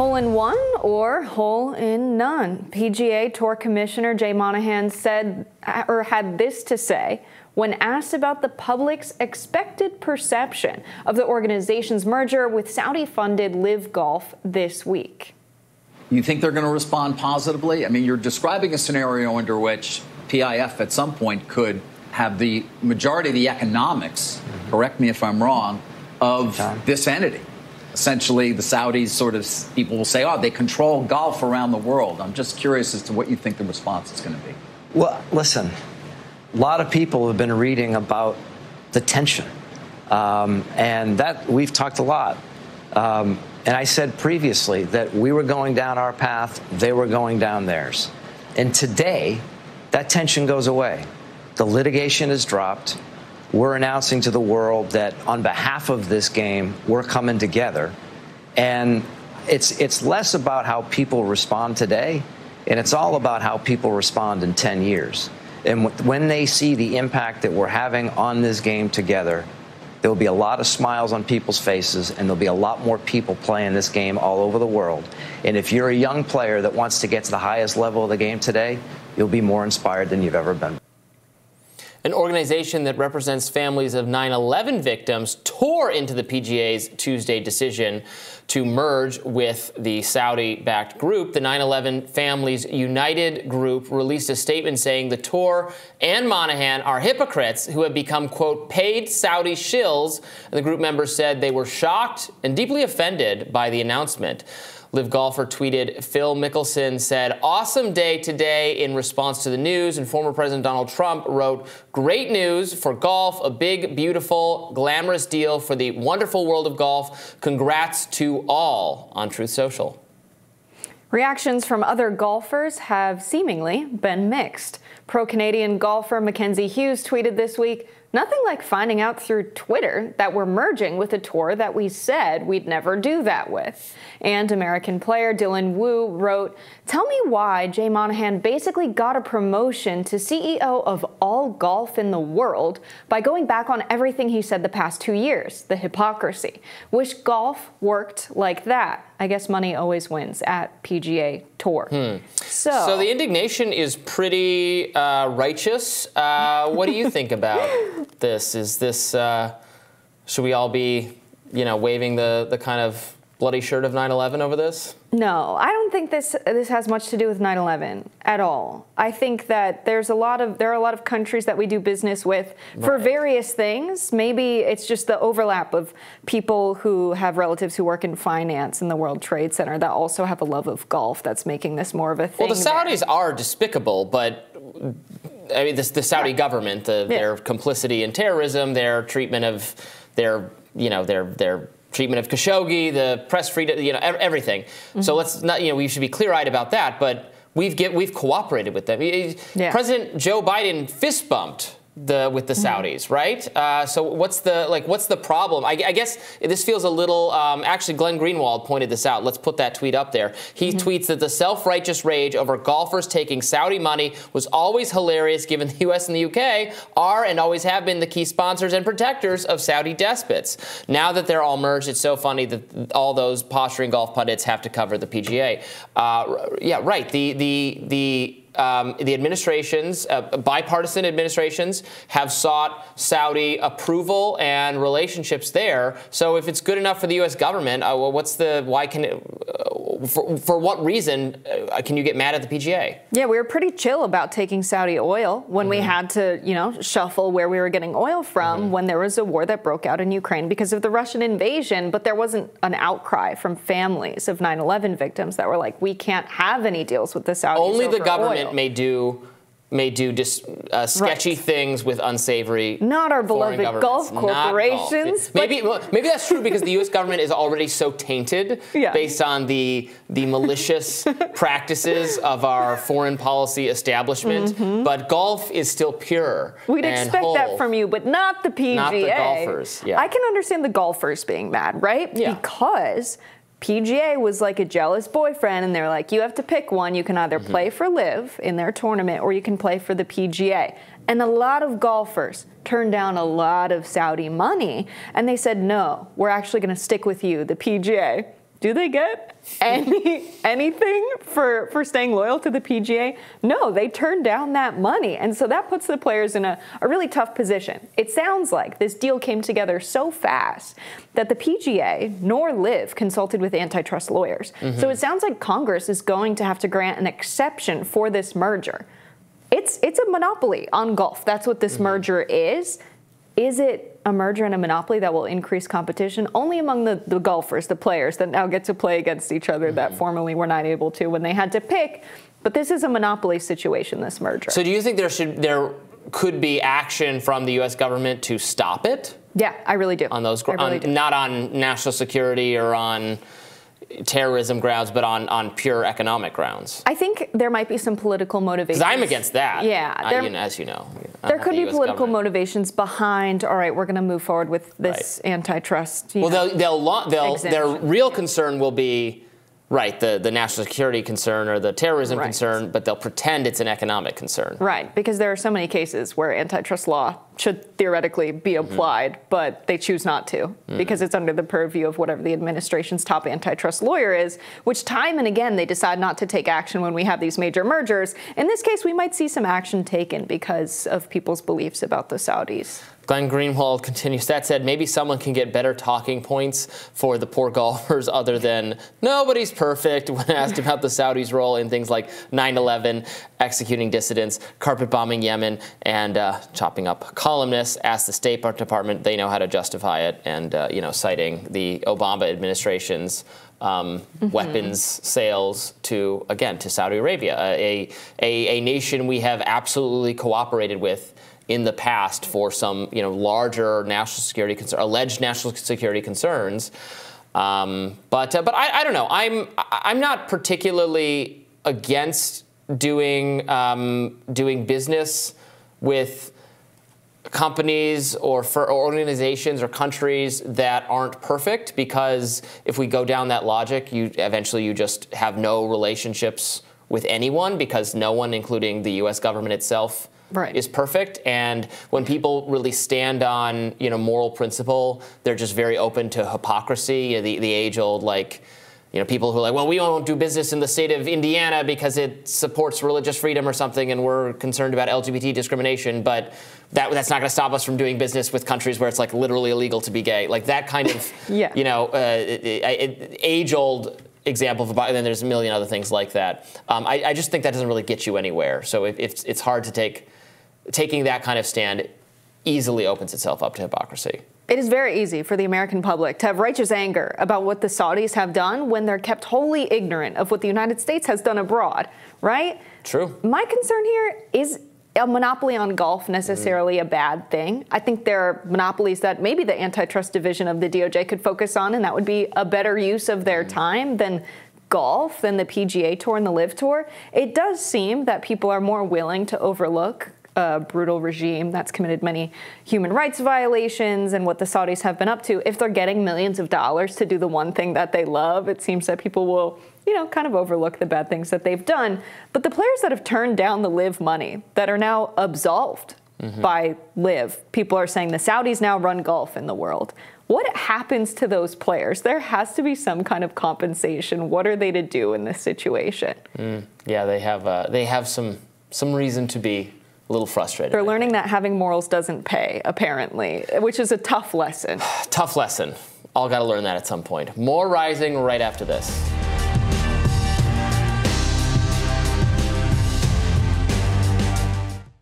Hole-in-one or hole-in-none? PGA Tour Commissioner Jay Monahan said, or had this to say when asked about the public's expected perception of the organization's merger with Saudi-funded LIV Golf this week. You think they're going to respond positively? I mean, you're describing a scenario under which PIF at some point could have the majority of the economics, correct me if I'm wrong, of this entity. Essentially, the Saudis sort of, people will say, oh, they control golf around the world. I'm just curious as to what you think the response is going to be. Well, listen, a lot of people have been reading about the tension, and that we've talked a lot. And I said previously that we were going down our path, they were going down theirs. And today, that tension goes away. The litigation is dropped. We're announcing to the world that on behalf of this game, we're coming together. And it's less about how people respond today, and it's all about how people respond in 10 years. And when they see the impact that we're having on this game together, there'll be a lot of smiles on people's faces, and there'll be a lot more people playing this game all over the world. And if you're a young player that wants to get to the highest level of the game today, you'll be more inspired than you've ever been. An organization that represents families of 9/11 victims tore into the PGA's Tuesday decision to merge with the Saudi-backed group. The 9/11 Families United Group released a statement saying the tour and Monahan are hypocrites who have become, quote, paid Saudi shills. And the group members said they were shocked and deeply offended by the announcement. LIV golfer tweeted, Phil Mickelson said, awesome day today in response to the news. And former President Donald Trump wrote, great news for golf, a big, beautiful, glamorous deal for the wonderful world of golf. Congrats to all on Truth Social. Reactions from other golfers have seemingly been mixed. Pro-Canadian golfer Mackenzie Hughes tweeted this week, nothing like finding out through Twitter that we're merging with a tour that we said we'd never do that with. And American player Dylan Wu wrote, tell me why Jay Monahan basically got a promotion to CEO of all golf in the world by going back on everything he said the past 2 years, the hypocrisy. Wish golf worked like that. I guess money always wins at PGA Tour. So the indignation is pretty righteous. What do you think about this? Is this, should we all be, you know, waving the kind of bloody shirt of 9/11 over this? No, I don't think this has much to do with 9/11 at all. I think that there are a lot of countries that we do business with for various things. Maybe it's just the overlap of people who have relatives who work in finance in the World Trade Center that also have a love of golf that's making this more of a thing. Well, the Saudis are despicable, but I mean, the Saudi government, their complicity in terrorism, their treatment of their treatment of Khashoggi, the press freedom, you know, everything. So let's not, you know, we should be clear-eyed about that, but we've cooperated with them. President Joe Biden fist bumped with the Saudis, right? So what's the problem? I guess this feels a little, actually Glenn Greenwald pointed this out. Let's put that tweet up there. He tweets that the self-righteous rage over golfers taking Saudi money was always hilarious given the U.S. and the U.K. are and always have been the key sponsors and protectors of Saudi despots. Now that they're all merged, it's so funny that all those posturing golf pundits have to cover the PGA. Yeah, right. The administrations, bipartisan administrations, have sought Saudi approval and relationships there. So if it's good enough for the U.S. government, well, for what reason can you get mad at the PGA? Yeah, we were pretty chill about taking Saudi oil when we had to, you know, shuffle where we were getting oil from when there was a war that broke out in Ukraine because of the Russian invasion. But there wasn't an outcry from families of 9/11 victims that were like, we can't have any deals with the Saudis. Only the government may do sketchy things with unsavory. Not our beloved golf corporations. Maybe that's true because the U.S. government is already so tainted based on the malicious practices of our foreign policy establishment. But golf is still pure. We'd expect that from you, but not the PGA. Not the golfers. Yeah. I can understand the golfers being mad, right? Yeah. Because PGA was like a jealous boyfriend, and they're like, you have to pick one. You can either play for LIV in their tournament, or you can play for the PGA. And a lot of golfers turned down a lot of Saudi money, and they said, no, we're actually going to stick with you, the PGA. do they get anything for staying loyal to the PGA? No, they turned down that money. And so that puts the players in a really tough position. It sounds like this deal came together so fast that the PGA nor LIV consulted with antitrust lawyers. Mm-hmm. So it sounds like Congress is going to have to grant an exception for this merger. It's a monopoly on golf. That's what this mm-hmm. merger is. Is it a merger and a monopoly that will increase competition? Only among the golfers, the players that now get to play against each other mm-hmm. that formerly were not able to when they had to pick. But this is a monopoly situation, this merger. So do you think there could be action from the U.S. government to stop it? Yeah, I really do. On those grounds, really not on national security or on terrorism grounds, but on pure economic grounds. I think there might be some political motivations. Because I'm against that. Yeah. As you know. There could be political motivations behind, all right, we're going to move forward with this antitrust. Well, their real concern will be, right, the national security concern or the terrorism concern, but they'll pretend it's an economic concern. Right, because there are so many cases where antitrust law should theoretically be applied, mm-hmm. but they choose not to because it's under the purview of whatever the administration's top antitrust lawyer is, which time and again they decide not to take action when we have these major mergers. In this case, we might see some action taken because of people's beliefs about the Saudis. Glenn Greenwald continues, that said, maybe someone can get better talking points for the poor golfers other than nobody's perfect when asked about the Saudis' role in things like 9/11, executing dissidents, carpet bombing Yemen, and chopping up columnists. Ask the State Department, they know how to justify it, and citing the Obama administration's weapons sales to Saudi Arabia, a nation we have absolutely cooperated with in the past for some, larger national security alleged national security concerns, but I don't know. I'm not particularly against doing business with companies or organizations or countries that aren't perfect, because if we go down that logic, you eventually just have no relationships with anyone, because no one, including the U.S. government itself, is perfect. And when people really stand on moral principle, they're just very open to hypocrisy. The age-old people who are like, well, we don't do business in the state of Indiana because it supports religious freedom or something, and we're concerned about LGBT discrimination, but that's not going to stop us from doing business with countries where it's like literally illegal to be gay. Like that kind of age-old example of, and then there's a million other things like that. I just think that doesn't really get you anywhere. So it's hard to taking that kind of stand easily opens itself up to hypocrisy. It is very easy for the American public to have righteous anger about what the Saudis have done when they're kept wholly ignorant of what the United States has done abroad, right? True. My concern here is a monopoly on golf necessarily a bad thing. I think there are monopolies that maybe the antitrust division of the DOJ could focus on, and that would be a better use of their time than golf, than the PGA Tour and the LIV Tour. It does seem that people are more willing to overlook a brutal regime that's committed many human rights violations and what the Saudis have been up to. If they're getting millions of dollars to do the one thing that they love, it seems that people will, kind of overlook the bad things that they've done. But the players that have turned down the LIV money that are now absolved by LIV, people are saying the Saudis now run golf in the world. What happens to those players? There has to be some kind of compensation. What are they to do in this situation? Yeah, they have some reason to be a little frustrated. They're learning that having morals doesn't pay, apparently, which is a tough lesson. Tough lesson. All got to learn that at some point. More Rising right after this.